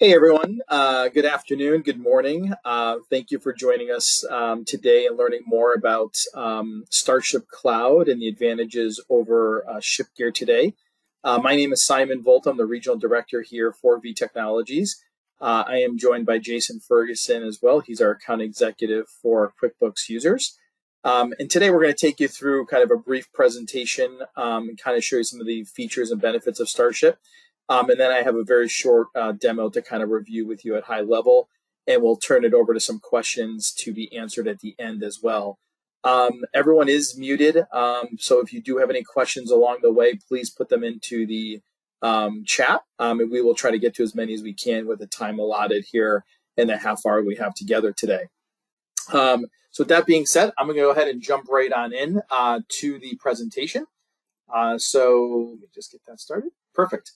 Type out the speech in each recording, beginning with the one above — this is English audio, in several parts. Hey everyone, good afternoon, good morning. Thank you for joining us today and learning more about Starship Cloud and the advantages over ShipGear today. My name is Simon Volta. I'm the Regional Director here for V Technologies. I am joined by Jason Ferguson as well. He's our Account Executive for QuickBooks users. And today we're going to take you through kind of a brief presentation and kind of show you some of the features and benefits of Starship. And then I have a very short demo to kind of review with you at high level, and we'll turn it over to some questions to be answered at the end as well. Everyone is muted, so if you do have any questions along the way, please put them into the chat, and we will try to get to as many as we can with the time allotted here in the half hour we have together today. So with that being said, I'm going to go ahead and jump right on in to the presentation. So let me just get that started. Perfect.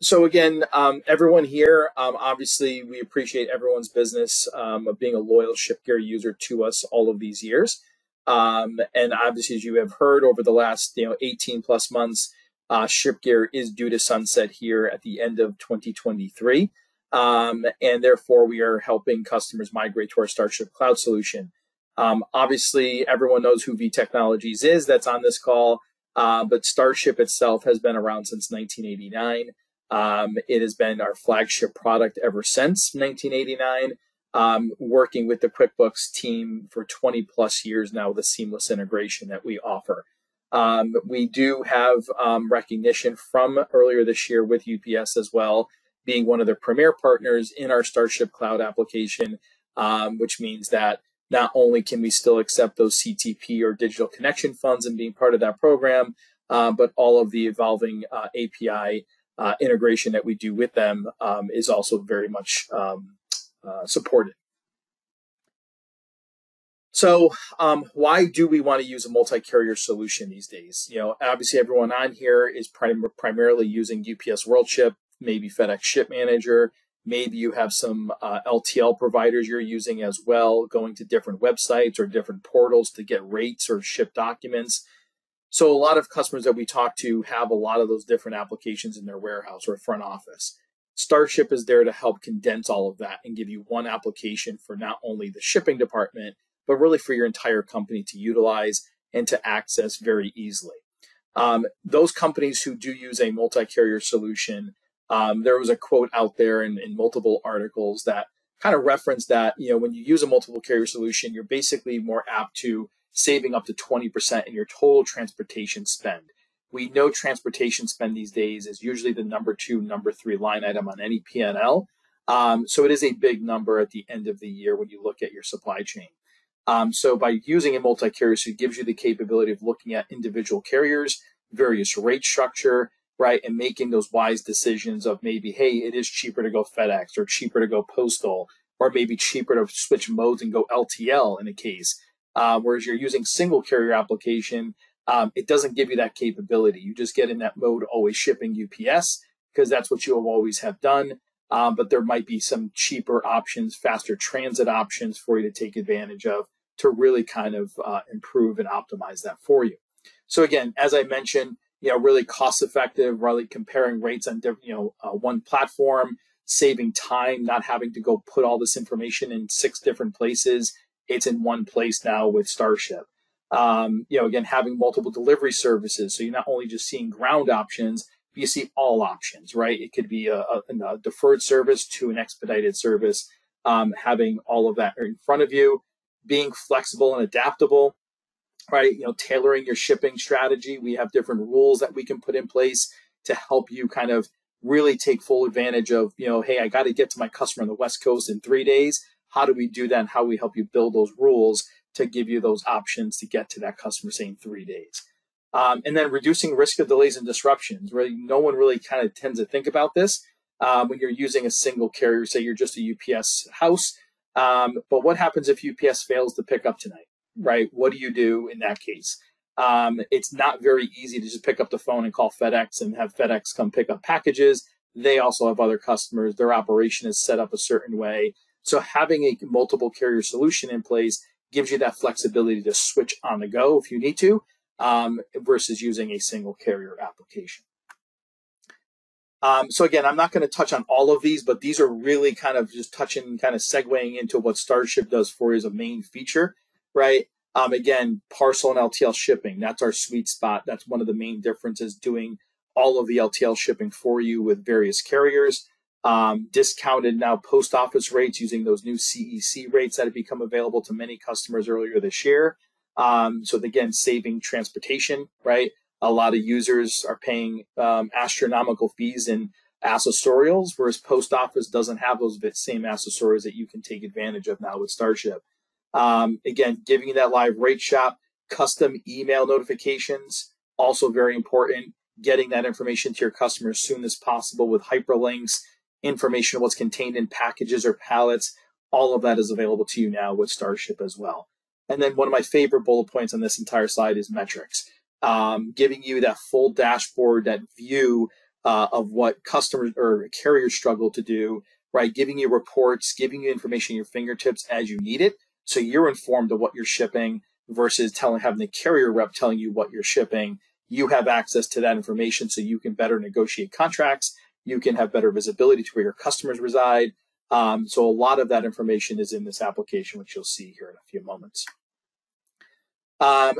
So again, everyone here, obviously we appreciate everyone's business of being a loyal ShipGear user to us all of these years. And obviously, as you have heard over the last 18 plus months, ShipGear is due to sunset here at the end of 2023. And therefore, we are helping customers migrate to our Starship Cloud solution. Obviously, everyone knows who V Technologies is that's on this call. But Starship itself has been around since 1989. It has been our flagship product ever since 1989, working with the QuickBooks team for 20 plus years now with the seamless integration that we offer. We do have recognition from earlier this year with UPS as well, being one of the premier partners in our Starship Cloud application, which means that not only can we still accept those CTP or digital connection funds and being part of that program, but all of the evolving API integration that we do with them is also very much supported. So why do we want to use a multi-carrier solution these days? Obviously everyone on here is primarily using UPS WorldShip, maybe FedEx Ship Manager. Maybe you have some LTL providers you're using as well, going to different websites or different portals to get rates or ship documents. So a lot of customers that we talk to have a lot of those different applications in their warehouse or front office. Starship is there to help condense all of that and give you one application for not only the shipping department, but really for your entire company to utilize and to access very easily. Those companies who do use a multi-carrier solution, there was a quote out there in multiple articles that kind of referenced that, when you use a multiple carrier solution, you're basically more apt to saving up to 20% in your total transportation spend. We know transportation spend these days is usually the #2, #3 line item on any P&L. So it is a big number at the end of the year when you look at your supply chain. So by using a multi-carrier, so it gives you the capability of looking at individual carriers, various rate structure, right, and making those wise decisions of maybe, hey, it is cheaper to go FedEx or cheaper to go postal or maybe cheaper to switch modes and go LTL in a case. Whereas you're using single carrier application, it doesn't give you that capability. You just get in that mode always shipping UPS because that's what you always have done. But there might be some cheaper options, faster transit options for you to take advantage of to really kind of improve and optimize that for you. So again, as I mentioned, really cost effective, really comparing rates on one platform, saving time, not having to go put all this information in 6 different places. It's in one place now with Starship. Again, having multiple delivery services. So you're not only just seeing ground options, but you see all options, right? It could be a deferred service to an expedited service, having all of that in front of you, being flexible and adaptable. Right, tailoring your shipping strategy. We have different rules that we can put in place to help you kind of really take full advantage of, hey, I got to get to my customer on the West Coast in 3 days. How do we do that? And how we help you build those rules to give you those options to get to that customer, say, in 3 days. And then reducing risk of delays and disruptions. Really, no one really kind of tends to think about this when you're using a single carrier. Say you're just a UPS house, but what happens if UPS fails to pick up tonight? Right? What do you do in that case? It's not very easy to just pick up the phone and call FedEx and have FedEx come pick up packages. They also have other customers. Their operation is set up a certain way. So having a multiple carrier solution in place gives you that flexibility to switch on the go if you need to, versus using a single carrier application. So again, I'm not going to touch on all of these, but these are really kind of just touching, kind of segueing into what Starship does for you as a main feature, right? Again, parcel and LTL shipping, that's our sweet spot. That's one of the main differences, doing all of the LTL shipping for you with various carriers, discounted now post office rates using those new CEC rates that have become available to many customers earlier this year. So again, saving transportation, right? A lot of users are paying astronomical fees in accessorials, whereas post office doesn't have those same accessorials that you can take advantage of now with Starship. Again, giving you that live rate shop, custom email notifications, also very important, getting that information to your customers as soon as possible with hyperlinks, information on what's contained in packages or pallets, all of that is available to you now with Starship as well. And then one of my favorite bullet points on this entire slide is metrics. Giving you that full dashboard, that view of what customers or carriers struggle to do, right? Giving you reports, giving you information at your fingertips as you need it. So you're informed of what you're shipping versus having the carrier rep telling you what you're shipping. You have access to that information so you can better negotiate contracts. You can have better visibility to where your customers reside. So a lot of that information is in this application, which you'll see here in a few moments.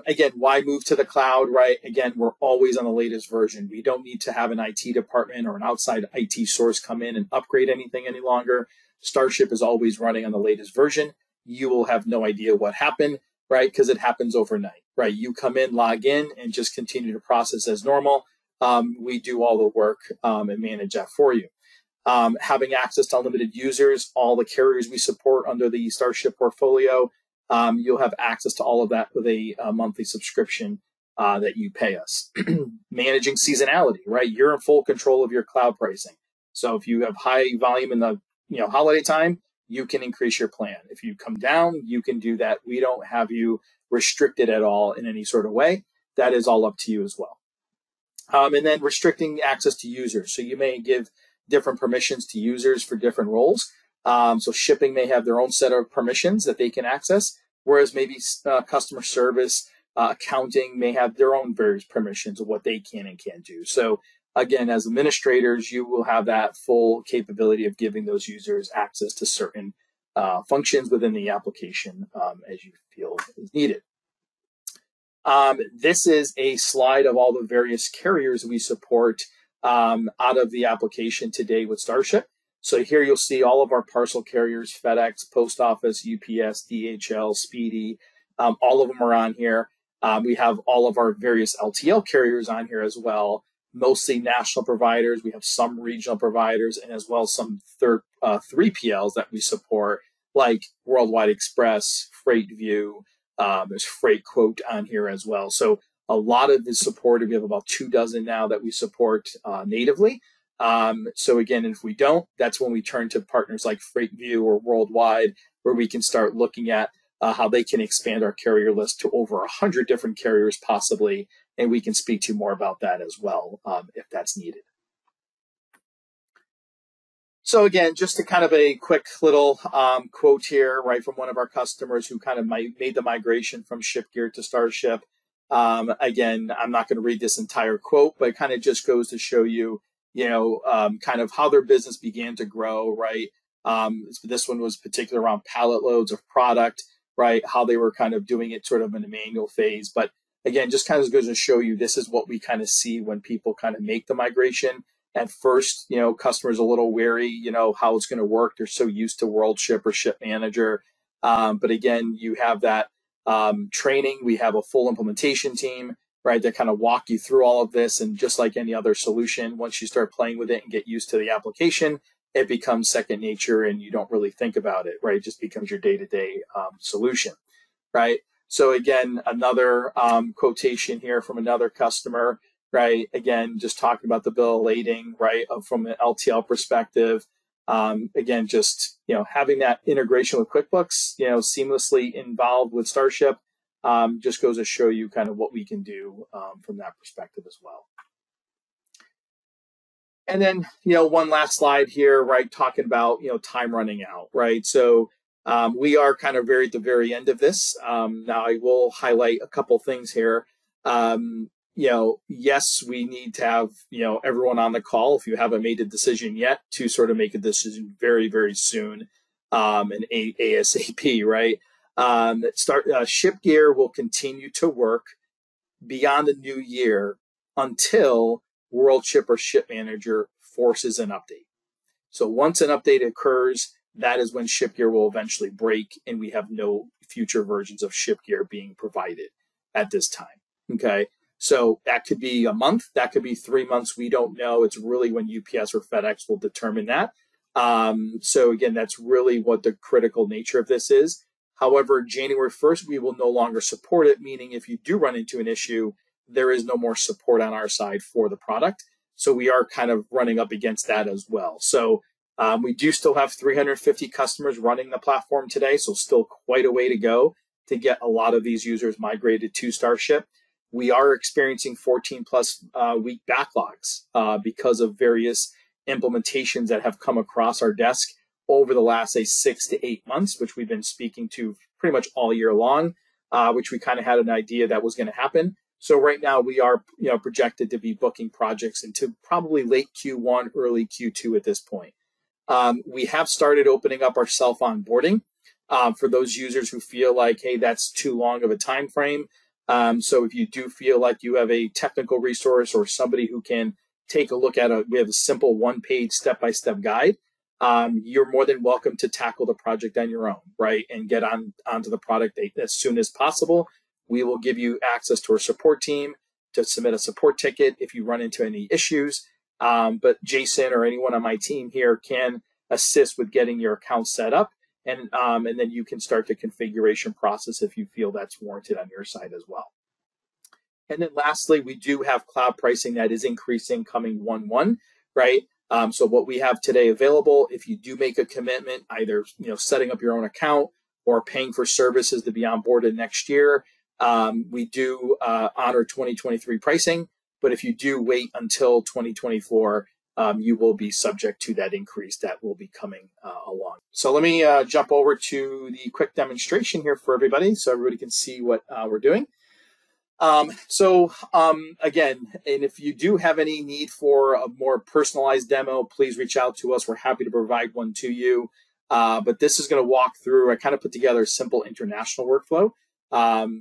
Again, why move to the cloud, right? Again, we're always on the latest version. We don't need to have an IT department or an outside IT source come in and upgrade anything any longer. Starship is always running on the latest version. You will have no idea what happened, right? Because it happens overnight, right? You come in, log in, and just continue to process as normal. We do all the work and manage that for you. Having access to unlimited users, all the carriers we support under the Starship portfolio, you'll have access to all of that with a monthly subscription that you pay us. Managing seasonality, right? You're in full control of your cloud pricing. So if you have high volume in the holiday time, you can increase your plan. If you come down, you can do that. We don't have you restricted at all in any sort of way. That is all up to you as well. And then restricting access to users. So you may give different permissions to users for different roles. So shipping may have their own set of permissions that they can access, whereas maybe customer service, accounting may have their own various permissions of what they can and can't do. So again, as administrators, you will have that full capability of giving those users access to certain functions within the application as you feel is needed. This is a slide of all the various carriers we support out of the application today with Starship. So here you'll see all of our parcel carriers, FedEx, Post Office, UPS, DHL, Speedy, all of them are on here. We have all of our various LTL carriers on here as well, mostly national providers. We have some regional providers and as well some 3PLs that we support, like Worldwide Express, Freight View, there's Freight Quote on here as well. So a lot of this supported. We have about 24 now that we support natively. So again, if we don't, that's when we turn to partners like Freight View or Worldwide, where we can start looking at how they can expand our carrier list to over 100 different carriers possibly, and we can speak to you more about that as well if that's needed. So again, just to kind of a quick little quote here, right, from one of our customers who kind of made the migration from ShipGear to Starship. Again, I'm not going to read this entire quote, but it kind of just goes to show you kind of how their business began to grow, right? This one was particular around pallet loads of product, right? How they were kind of doing it sort of in a manual phase. But again, just kind of goes to show you, this is what we kind of see when people kind of make the migration. At first, customers are a little wary, how it's going to work. They're so used to WorldShip or Ship Manager. But again, you have that training. We have a full implementation team, right, that kind of walk you through all of this. And just like any other solution, once you start playing with it and get used to the application, it becomes second nature and you don't really think about it, right? It just becomes your day-to-day solution, right? So again, another quotation here from another customer, right? Again, just talking about the bill of lading, right, from an LTL perspective. Again, just, having that integration with QuickBooks, seamlessly involved with Starship, just goes to show you kind of what we can do from that perspective as well. And then, one last slide here, right, talking about, time running out, right? So we are kind of very at the very end of this. Now I will highlight a couple things here. you know, yes, we need to have, you know, everyone on the call, if you haven't made a decision yet, to sort of make a decision very, very soon, and ASAP, right? ShipGear will continue to work beyond the new year until WorldShip or Ship Manager forces an update. So once an update occurs, that is when ShipGear will eventually break, and we have no future versions of ShipGear being provided at this time. Okay, so that could be a month, that could be 3 months. We don't know. It's really when UPS or FedEx will determine that. So again, that's really what the critical nature of this is. However, January 1st, we will no longer support it, meaning if you do run into an issue, there is no more support on our side for the product. So we are kind of running up against that as well. So we do still have 350 customers running the platform today, so still quite a way to go to get a lot of these users migrated to Starship. We are experiencing 14-plus week backlogs because of various implementations that have come across our desk over the last, say, 6 to 8 months, which we've been speaking to pretty much all year long, which we kind of had an idea that was going to happen. So right now we are, you know, projected to be booking projects into probably late Q1, early Q2 at this point. We have started opening up our self-onboarding for those users who feel like, hey, that's too long of a time frame. So if you do feel like you have a technical resource or somebody who can take a look at it, we have a simple one-page step-by-step guide. You're more than welcome to tackle the project on your own, right, and get onto the product as soon as possible. We will give you access to our support team to submit a support ticket if you run into any issues. But Jason or anyone on my team here can assist with getting your account set up, and then you can start the configuration process if you feel that's warranted on your side as well. And then lastly, we do have cloud pricing that is increasing coming 1/1, right? So what we have today available, if you do make a commitment, either, you know, setting up your own account or paying for services to be onboarded next year, we do honor 2023 pricing. But if you do wait until 2024, you will be subject to that increase that will be coming along. So let me jump over to the quick demonstration here for everybody so everybody can see what we're doing. Again, and if you do have any need for a more personalized demo, please reach out to us. We're happy to provide one to you. But this is going to walk through, I kind of put together a simple international workflow.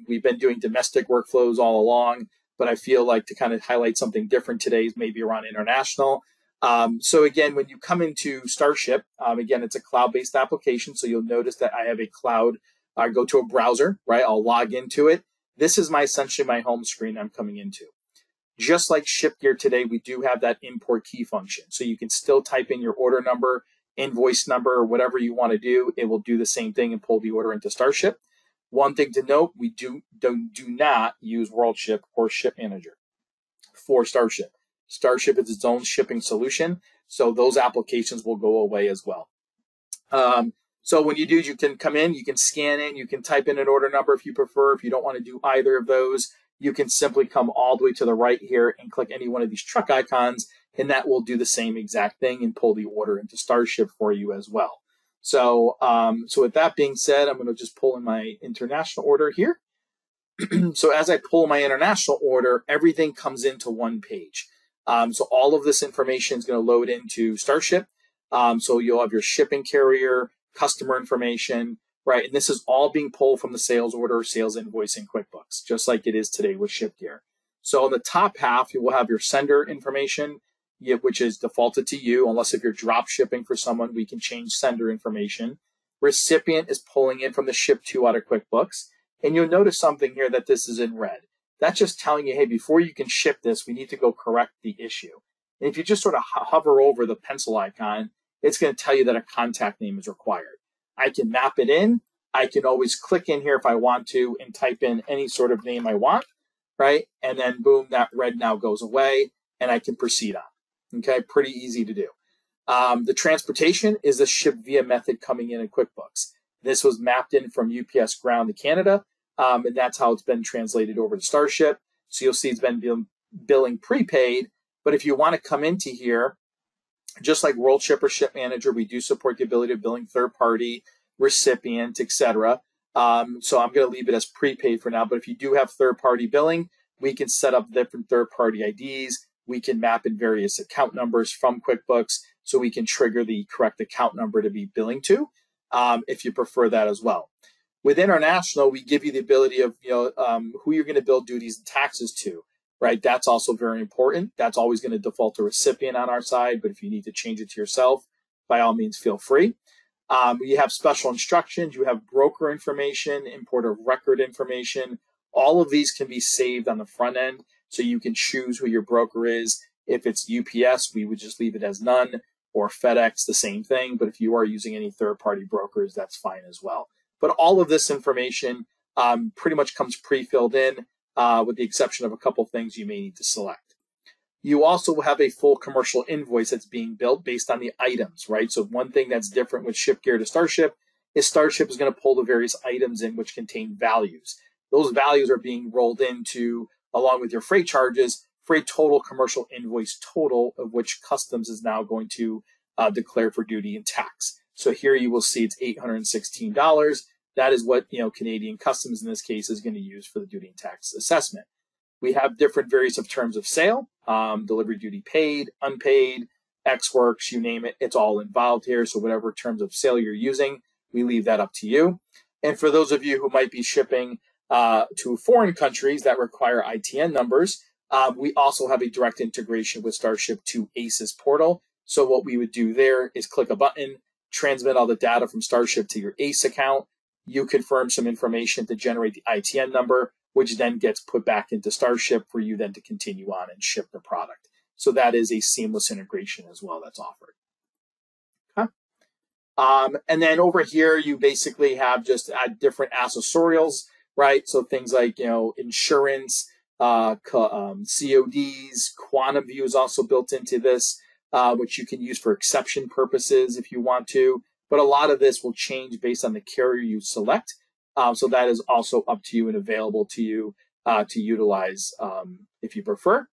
We've been doing domestic workflows all along, but I feel like to kind of highlight something different today is maybe around international. So again, when you come into Starship, again, it's a cloud-based application. So you'll notice that I have a cloud. I go to a browser, right? I'll log into it. This is essentially my home screen I'm coming into. Just like ShipGear today, we do have that import key function. So you can still type in your order number, invoice number, whatever you want to do. It will do the same thing and pull the order into Starship. One thing to note, we do not use WorldShip or Ship Manager for Starship. Starship is its own shipping solution, so those applications will go away as well. So when you do, you can come in, you can scan in, you can type in an order number if you prefer. If you don't want to do either of those, you can simply come all the way to the right here and click any one of these truck icons, and that will do the same exact thing and pull the order into Starship for you as well. So, with that being said, I'm going to just pull in my international order here. So as I pull my international order, everything comes into one page. So all of this information is going to load into Starship. So you'll have your shipping carrier, customer information, right? And this is all being pulled from the sales order, sales invoice, and QuickBooks, just like it is today with ShipGear. So on the top half, you will have your sender information, which is defaulted to you, unless if you're drop shipping for someone, we can change sender information. Recipient is pulling in from the ship to out of QuickBooks. And you'll notice something here that this is in red. That's just telling you, hey, before you can ship this, we need to go correct the issue. And if you just sort of hover over the pencil icon, it's going to tell you that a contact name is required. I can map it in. I can always click in here if I want to and type in any sort of name I want, right? And then boom, that red now goes away and I can proceed on. Okay, pretty easy to do. The transportation is the ship via method coming in QuickBooks. This was mapped in from UPS ground to Canada, and that's how it's been translated over to Starship. So you'll see it's been billing prepaid, but if you want to come into here, just like WorldShip or Ship Manager, we do support the ability of billing third-party, recipient, etc. So I'm going to leave it as prepaid for now, but if you do have third-party billing, We can set up different third-party IDs. We can map in various account numbers from QuickBooks, so we can trigger the correct account number to be billing to, if you prefer that as well. With international, we give you the ability of who you're going to bill duties and taxes to, right? That's also very important. That's always going to default to recipient on our side, but if you need to change it to yourself, by all means, feel free. You have special instructions. You have broker information, importer record information. All of these can be saved on the front end, so you can choose who your broker is. If it's UPS, we would just leave it as none, or FedEx, the same thing. But if you are using any third-party brokers, that's fine as well. But all of this information pretty much comes pre-filled in, with the exception of a couple things you may need to select. You also have a full commercial invoice that's being built based on the items, right? So one thing that's different with ShipGear to Starship is Starship is going to pull the various items in which contain values. Those values are being rolled into, along with your freight charges, for a total commercial invoice total, of which customs is now going to declare for duty and tax. So here you will see it's $816. That is what Canadian customs in this case is going to use for the duty and tax assessment. We have different various of terms of sale, delivery duty paid, unpaid, Ex works, you name it, it's all involved here. So whatever terms of sale you're using, we leave that up to you. And for those of you who might be shipping to foreign countries that require ITN numbers, we also have a direct integration with Starship to ACES portal. So what we would do there is click a button, transmit all the data from Starship to your ACE account. You confirm some information to generate the ITN number, which then gets put back into Starship for you then to continue on and ship the product. So that is a seamless integration as well that's offered. Okay. And then over here, you basically have just different accessorials, right? So things like, insurance, CODs, Quantum View is also built into this, which you can use for exception purposes if you want to. But a lot of this will change based on the carrier you select. So that is also up to you and available to you to utilize if you prefer.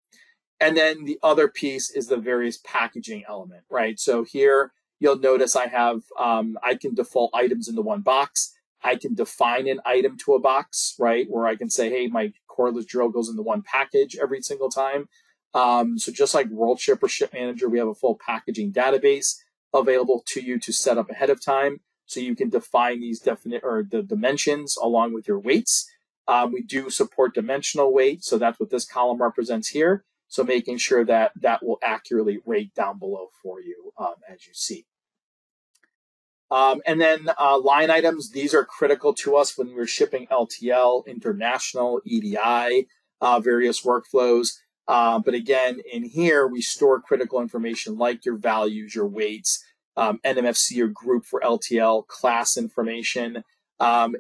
And then the other piece is the various packaging element, right? So here you'll notice I have, I can default items into one box. I can define an item to a box, right? Where I can say, hey, my cordless drill goes into one package every single time. So just like WorldShip or Ship Manager, we have a full packaging database available to you to set up ahead of time. So you can define these the dimensions along with your weights. We do support dimensional weight. So that's what this column represents here. So making sure that that will accurately rate down below for you as you see. And then line items, these are critical to us when we're shipping LTL, international, EDI, various workflows. But again, in here, we store critical information like your values, your weights, NMFC or group for LTL, class information.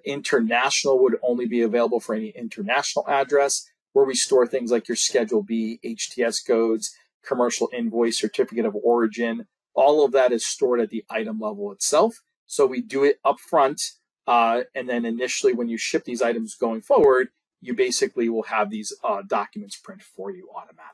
International would only be available for any international address, where we store things like your Schedule B, HTS codes, commercial invoice, certificate of origin. All of that is stored at the item level itself. So we do it up front. And then initially, when you ship these items going forward, you basically will have these documents print for you automatically.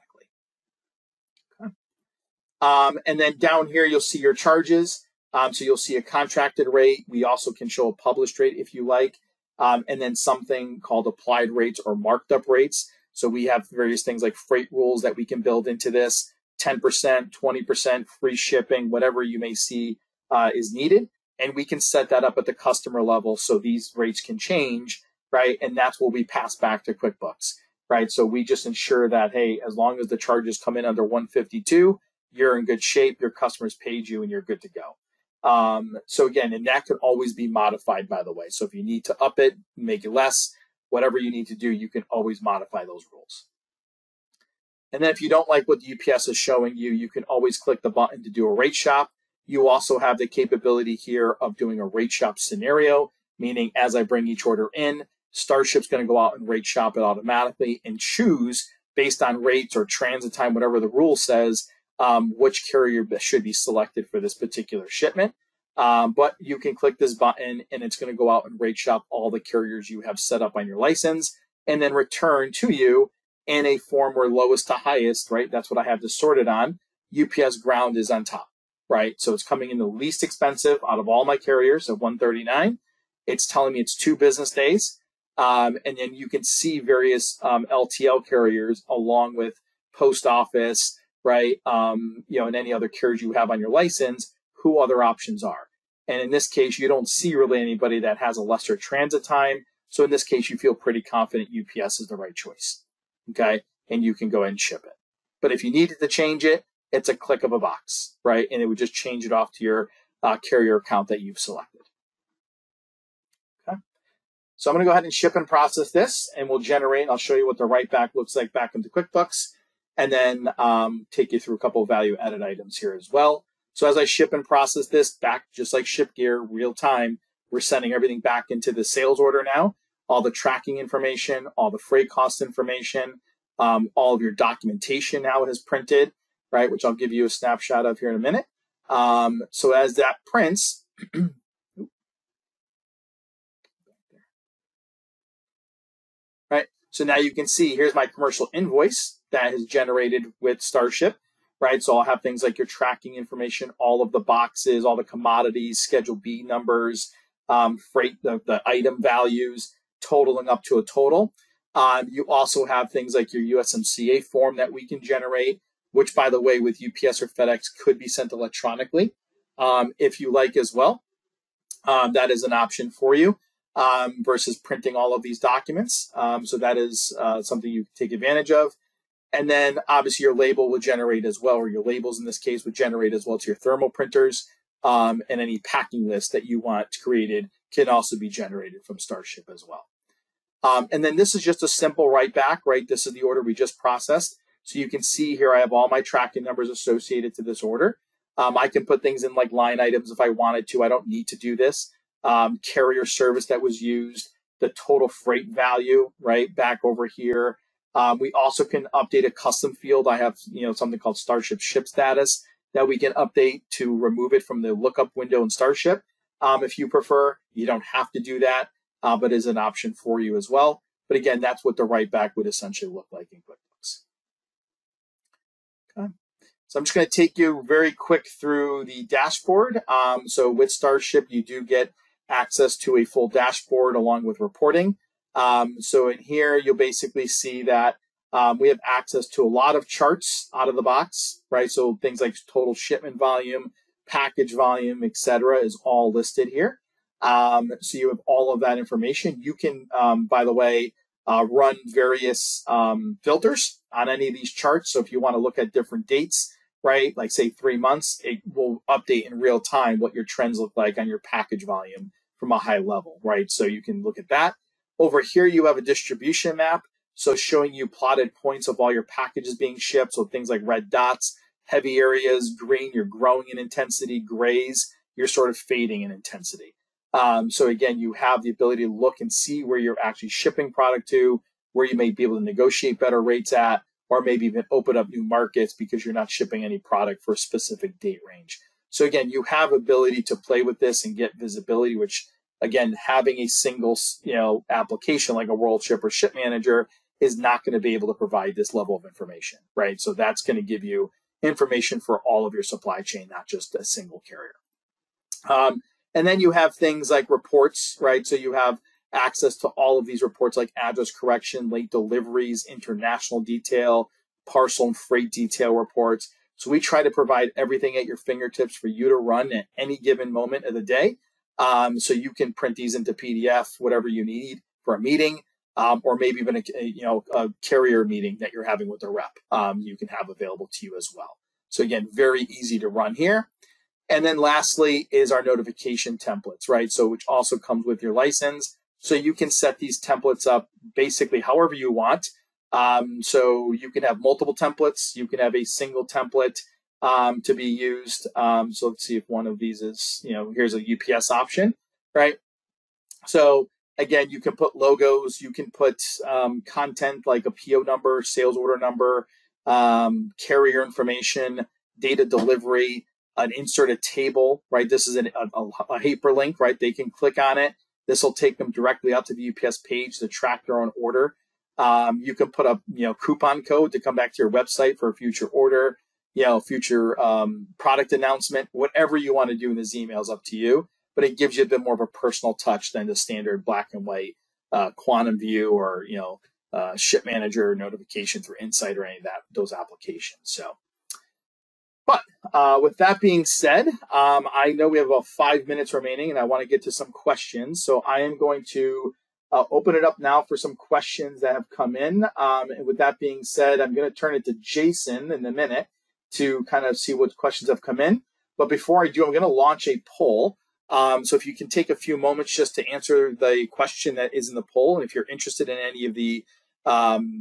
And then down here, you'll see your charges. So you'll see a contracted rate. We also can show a published rate if you like, and then something called applied rates or marked up rates. So we have various things like freight rules that we can build into this, 10%, 20%, free shipping, whatever you may see is needed. And we can set that up at the customer level so these rates can change, right? And that's what we pass back to QuickBooks, right? So we just ensure that, hey, as long as the charges come in under 152, you're in good shape, your customers paid you, and you're good to go. So again, and that can always be modified, by the way. So if you need to up it, make it less, whatever you need to do, you can always modify those rules. And then if you don't like what UPS is showing you, you can always click the button to do a rate shop. You also have the capability here of doing a rate shop scenario, meaning as I bring each order in, Starship's gonna go out and rate shop it automatically and choose based on rates or transit time, whatever the rule says, which carrier should be selected for this particular shipment. But you can click this button and it's going to go out and rate shop all the carriers you have set up on your license and then return to you in a form where lowest to highest, right? That's what I have this sorted on. UPS Ground is on top, right? So it's coming in the least expensive out of all my carriers at $139. It's telling me it's 2 business days. And then you can see various LTL carriers along with post office, right? You know, and any other carriers you have on your license, who other options are. And in this case, you don't see really anybody that has a lesser transit time. So in this case, you feel pretty confident UPS is the right choice. Okay. And you can go ahead and ship it. But if you needed to change it, it's a click of a box, right? And it would just change it off to your carrier account that you've selected. Okay. So I'm going to go ahead and ship and process this, and we'll generate. I'll show you what the write back looks like back into QuickBooks, and then take you through a couple of value added items here as well. So as I ship and process this back, just like ShipGear, real time, we're sending everything back into the sales order now. All the tracking information, all the freight cost information, all of your documentation now is printed, right? Which I'll give you a snapshot of here in a minute. So as that prints, right? So now you can see here's my commercial invoice that is generated with Starship. Right, so I'll have things like your tracking information, all of the boxes, all the commodities, Schedule B numbers, freight, the item values, totaling up to a total. You also have things like your USMCA form that we can generate, which, by the way, with UPS or FedEx could be sent electronically if you like as well. That is an option for you versus printing all of these documents. So that is something you can take advantage of. And then obviously your label will generate as well, or your labels in this case would generate as well to your thermal printers, and any packing list that you want created can also be generated from Starship as well. And then this is just a simple write back, right? This is the order we just processed. So you can see here I have all my tracking numbers associated to this order. I can put things in like line items if I wanted to. I don't need to do this. Carrier service that was used, the total freight value, right? Back over here. We also can update a custom field. I have, you know, something called Starship Ship Status that we can update to remove it from the lookup window in Starship. If you prefer, you don't have to do that, but is an option for you as well. But again, that's what the write back would essentially look like in QuickBooks. Okay. So I'm just going to take you very quick through the dashboard. So with Starship, you do get access to a full dashboard along with reporting. So in here, you'll basically see that we have access to a lot of charts out of the box, right? So things like total shipment volume, package volume, etc., is all listed here. So you have all of that information. You can, by the way, run various filters on any of these charts. So if you want to look at different dates, right, like say 3 months, it will update in real time what your trends look like on your package volume from a high level, right? So you can look at that. Over here, you have a distribution map, so showing you plotted points of all your packages being shipped. So things like red dots, heavy areas, green, you're growing in intensity, grays, you're sort of fading in intensity. So again, you have the ability to look and see where you're actually shipping product to, where you may be able to negotiate better rates at, or maybe even open up new markets because you're not shipping any product for a specific date range. So again, you have ability to play with this and get visibility, which again, having a single, you know, application like a WorldShip or Ship Manager is not going to be able to provide this level of information, right? So that's going to give you information for all of your supply chain, not just a single carrier. And then you have things like reports, right? So you have access to all of these reports like address correction, late deliveries, international detail, parcel and freight detail reports. So we try to provide everything at your fingertips for you to run at any given moment of the day. So you can print these into PDF, whatever you need for a meeting, or maybe even a carrier meeting that you're having with a rep, you can have available to you as well. So again, very easy to run here. And then lastly is our notification templates, right? So which also comes with your license. So you can set these templates up basically however you want. So you can have multiple templates. You can have a single template to be used. So let's see if one of these is, you know, here's a UPS option, right? So again, you can put logos, you can put content like a PO number, sales order number, carrier information, date of delivery, an inserted table, right? This is a hyperlink, right? They can click on it. This will take them directly up to the UPS page to track their own order. You can put up, you know, coupon code to come back to your website for a future order. You know, future product announcement, whatever you want to do in this email is up to you, but it gives you a bit more of a personal touch than the standard black and white Quantum View or, Ship Manager notification through Insight or any of that, those applications. So, but with that being said, I know we have about 5 minutes remaining and I want to get to some questions. So I am going to open it up now for some questions that have come in. And with that being said, I'm going to turn it to Jason in a minute to kind of see what questions have come in. But before I do, I'm going to launch a poll. So if you can take a few moments just to answer the question that is in the poll. And if you're interested in any of the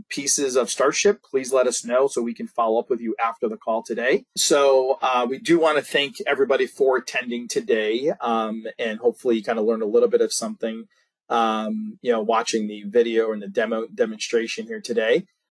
pieces of Starship, please let us know so we can follow up with you after the call today. So we do want to thank everybody for attending today, and hopefully you kind of learned a little bit of something, watching the video and the demonstration here today.